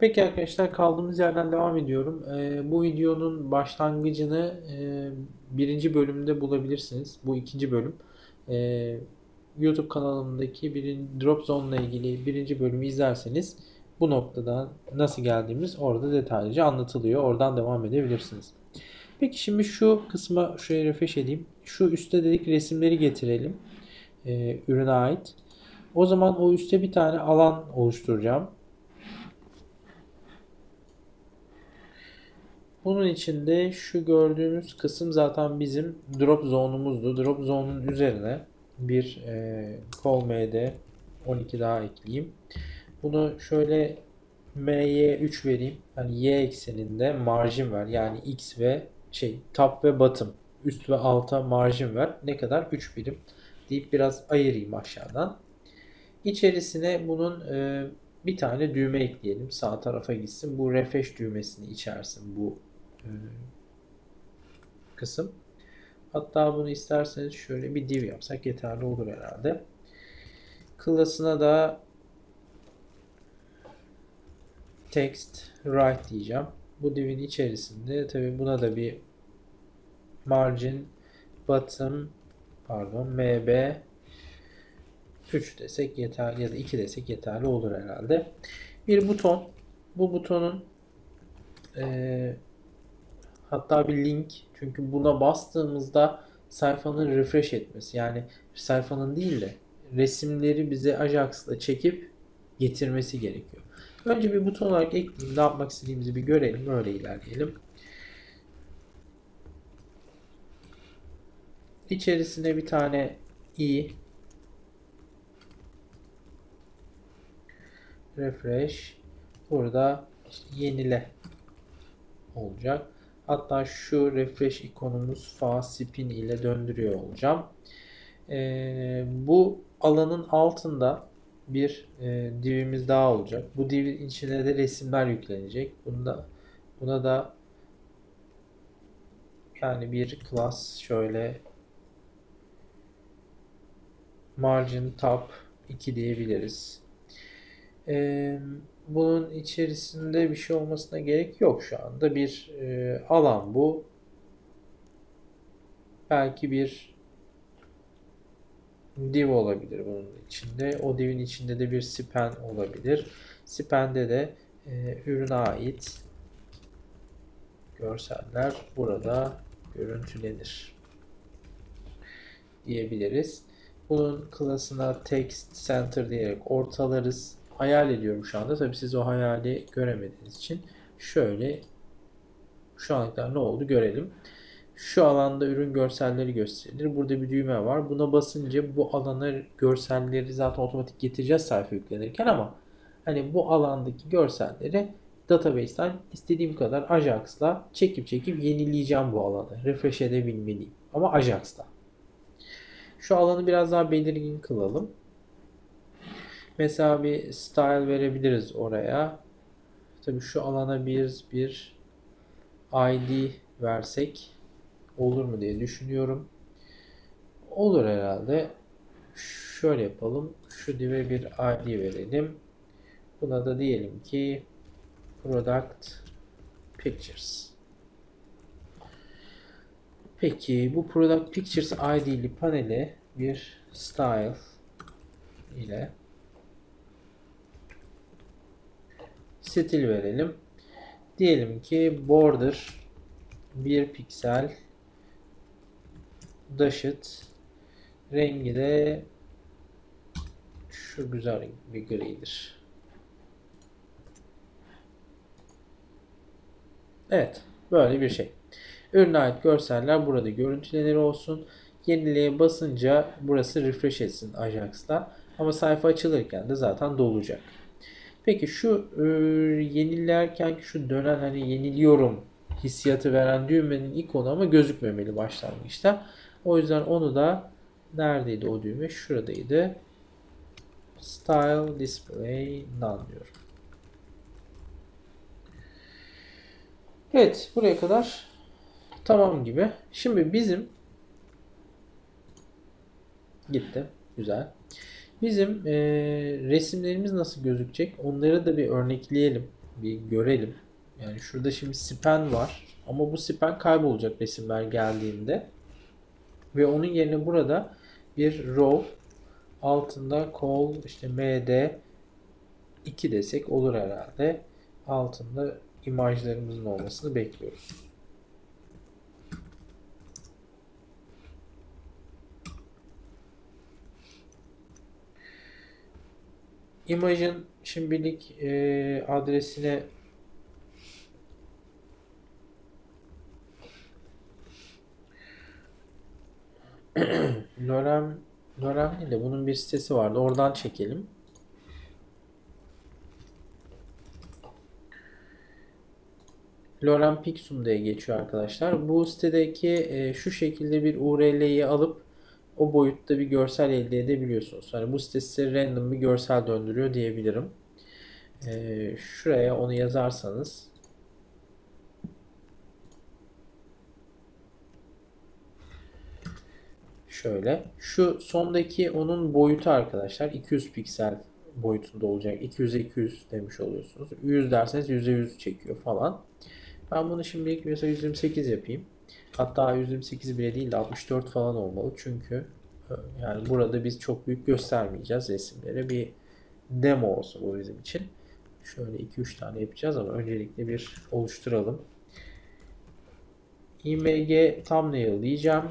Peki arkadaşlar, kaldığımız yerden devam ediyorum. Bu videonun başlangıcını birinci bölümde bulabilirsiniz. Bu ikinci bölüm. YouTube kanalımdaki Drop Zone ile ilgili birinci bölümü izlerseniz bu noktadan nasıl geldiğimiz orada detaylıca anlatılıyor. Oradan devam edebilirsiniz. Peki şimdi şu kısma şuraya refresh edeyim. Şu üstte dedik resimleri getirelim. Ürüne ait. O zaman o üstte bir tane alan oluşturacağım. Bunun içinde şu gördüğümüz kısım zaten bizim drop zone'umuzdu. Drop zone'un üzerine bir call md 12 daha ekleyeyim. Bunu şöyle m'ye 3 vereyim. Yani y ekseninde marjin ver. Yani x ve top ve bottom, üst ve alta marjin ver. Ne kadar? 3 birim deyip biraz ayırayım aşağıdan. İçerisine bunun bir tane düğme ekleyelim. Sağ tarafa gitsin. Bu refresh düğmesini içersin bu kısım. Hatta bunu isterseniz şöyle bir div yapsak yeterli olur herhalde. Class'ına da text right diyeceğim. Bu divin içerisinde tabii buna da bir margin bottom mb 3 desek yeterli ya da 2 desek yeterli olur herhalde. Bir buton. Bu butonun hatta bir link, çünkü buna bastığımızda sayfanın refresh etmesi, yani sayfanın değil de resimleri bize Ajax'la çekip getirmesi gerekiyor. Önce bir buton olarak ekleyeyim. Ne yapmak istediğimizi bir görelim. Böyle ilerleyelim. İçerisine bir tane i refresh, burada yenile olacak. Hatta şu refresh ikonumuz fa spin ile döndürüyor olacağım. Bu alanın altında bir divimiz daha olacak. Bu divin içine de resimler yüklenecek. Buna da yani bir class şöyle margin top 2 diyebiliriz. Bunun içerisinde bir şey olmasına gerek yok şu anda. Bir alan bu. Belki bir div olabilir bunun içinde. O divin içinde de bir span olabilir. Span'de de ürüne ait görseller burada görüntülenir diyebiliriz. Bunun class'ına text center diyerek ortalarız. Hayal ediyorum şu anda. Tabii siz o hayali göremediğiniz için şöyle şu ana kadar ne oldu görelim. Şu alanda ürün görselleri gösterilir. Burada bir düğme var. Buna basınca bu alana görselleri zaten otomatik getireceğiz sayfa yüklenirken, ama hani bu alandaki görselleri database'ten istediğim kadar Ajax'la çekip yenileyeceğim bu alanı. Refresh edebilmeliyim. Ama Ajax'la. Şu alanı biraz daha belirgin kılalım. Mesela bir style verebiliriz oraya. Tabii şu alana bir ID versek olur mu diye düşünüyorum. Olur herhalde. Şöyle yapalım. Şu div'e bir ID verelim. Buna da diyelim ki Product Pictures. Peki bu Product Pictures ID'li panele bir style ile stil verelim. Diyelim ki border 1 piksel daşıt, rengi de şu güzel bir gridir. Evet, böyle bir şey. Ürüne ait görseller burada görüntülenir olsun. Yeniliğe basınca burası refresh etsin Ajax'la, ama sayfa açılırken de zaten dolacak. Peki şu yenilerken şu dönen hani yeniliyorum hissiyatı veren düğmenin ikonu ama gözükmemeli başlangıçta. O yüzden onu da neredeydi o düğme? Şuradaydı. Style display none diyorum. Evet, buraya kadar tamam gibi. Şimdi bizim gitti. Güzel. Bizim resimlerimiz nasıl gözükecek? Onları da bir örnekleyelim. bir görelim. Yani şurada şimdi span var ama bu span kaybolacak resimler geldiğinde ve onun yerine burada bir row altında col işte md 2 desek olur herhalde, altında imajlarımızın olmasını bekliyoruz. İmajın şimdilik adresine Lorem değil de bunun bir sitesi vardı. Oradan çekelim. Lorem Picsum diye geçiyor arkadaşlar. Bu sitedeki şu şekilde bir URL'yi alıp o boyutta bir görsel elde edebiliyorsunuz. Yani bu sitesi random bir görsel döndürüyor diyebilirim. Şuraya onu yazarsanız şöyle. Şu sondaki onun boyutu arkadaşlar 200 piksel boyutunda olacak. 200'e 200 demiş oluyorsunuz. 100 derseniz 100'e 100 çekiyor falan. Ben bunu şimdilik mesela 128 yapayım. Hatta 128 bile değil de 64 falan olmalı. Çünkü yani burada biz çok büyük göstermeyeceğiz resimlere. Bir demo olsun bu bizim için. Şöyle 2-3 tane yapacağız ama öncelikle bir oluşturalım. img thumbnail diyeceğim.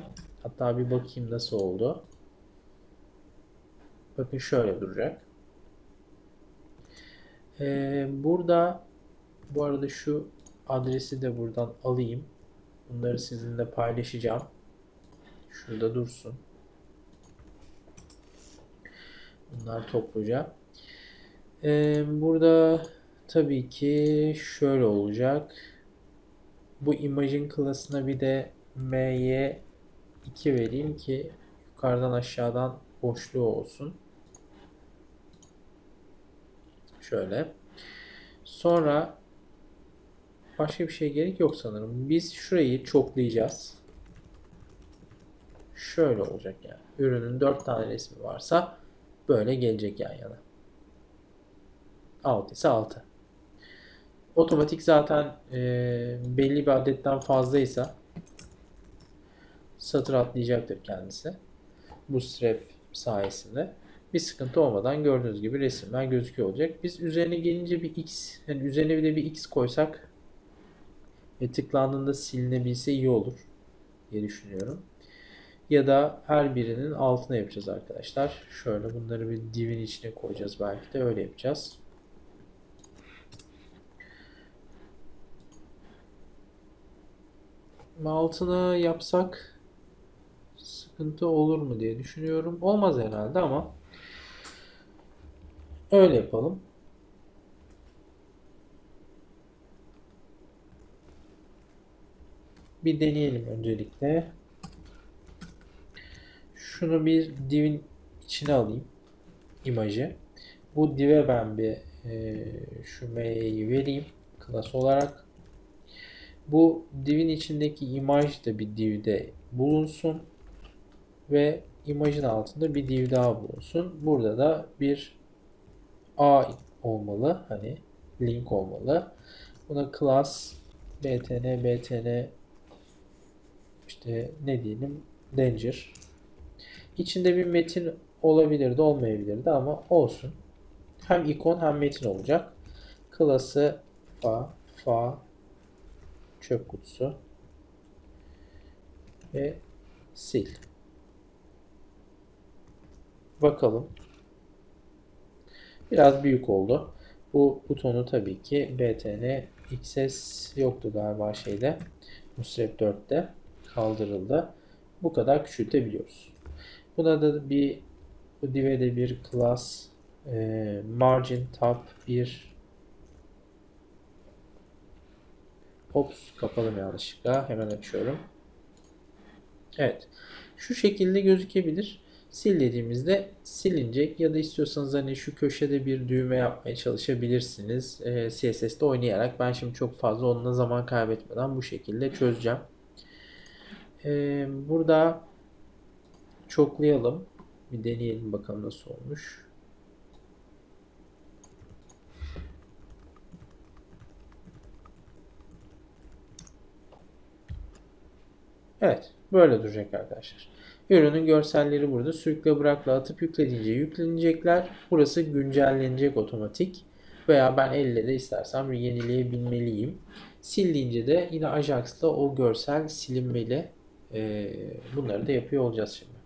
Hatta bir bakayım nasıl oldu. Bakın şöyle duracak. Burada bu arada şu adresi de buradan alayım. Bunları sizinle paylaşacağım. Şurada dursun. Bunlar topluca. Burada tabii ki şöyle olacak. Bu imajın klasına bir de my 2 vereyim ki yukarıdan aşağıdan boşluğu olsun. Şöyle. Sonra başka bir şey gerek yok sanırım. Biz şurayı çoklayacağız. Şöyle olacak yani. Ürünün 4 tane resmi varsa böyle gelecek yan yana. 6 ise 6. Otomatik zaten belli bir adetten fazlaysa satır atlayacaktır kendisi. Bu strap sayesinde bir sıkıntı olmadan gördüğünüz gibi resimler gözüküyor olacak. Biz üzerine gelince bir x, yani üzerine bir de bir x koysak ve tıklandığında silinebilse iyi olur diye düşünüyorum. Ya da her birinin altına yapacağız arkadaşlar. Şöyle bunları bir divin içine koyacağız, belki de öyle yapacağız. Altına yapsak sıkıntı olur mu diye düşünüyorum. Olmaz herhalde ama öyle yapalım. Bir deneyelim öncelikle. Şunu bir divin içine alayım. İmajı. Bu div'e ben bir şu m'yi vereyim. Class olarak. Bu div'in içindeki imaj da bir div'de bulunsun. Ve imajın altında bir div daha bulunsun. Burada da bir a olmalı. Hani link olmalı. Buna class btn işte ne diyelim, danger. İçinde bir metin olabilirdi, olmayabilirdi ama olsun. Hem ikon hem metin olacak. Klası fa çöp kutusu ve sil. Bakalım. Biraz büyük oldu. Bu butonu tabii ki btn xs yoktu galiba şeyde. Bootstrap 4'te. Kaldırıldı. Bu kadar küçültebiliyoruz. Buna da bir div'e de bir class margin top bir ops kapalım yanlışlıkla. Hemen açıyorum. Evet. Şu şekilde gözükebilir. Sil dediğimizde silinecek ya da istiyorsanız hani şu köşede bir düğme yapmaya çalışabilirsiniz. CSS'de oynayarak. Ben şimdi çok fazla onunla zaman kaybetmeden bu şekilde çözeceğim. Burada çoklayalım. Bir deneyelim bakalım nasıl olmuş. Evet, böyle duracak arkadaşlar. Ürünün görselleri burada. Sürükle bırakla atıp yüklediğince yüklenecekler. Burası güncellenecek otomatik. Veya ben elle de istersem yenileyebilmeliyim. Sildiğince de yine Ajax'la o görsel silinmeli. Bunları da yapıyor olacağız şimdi.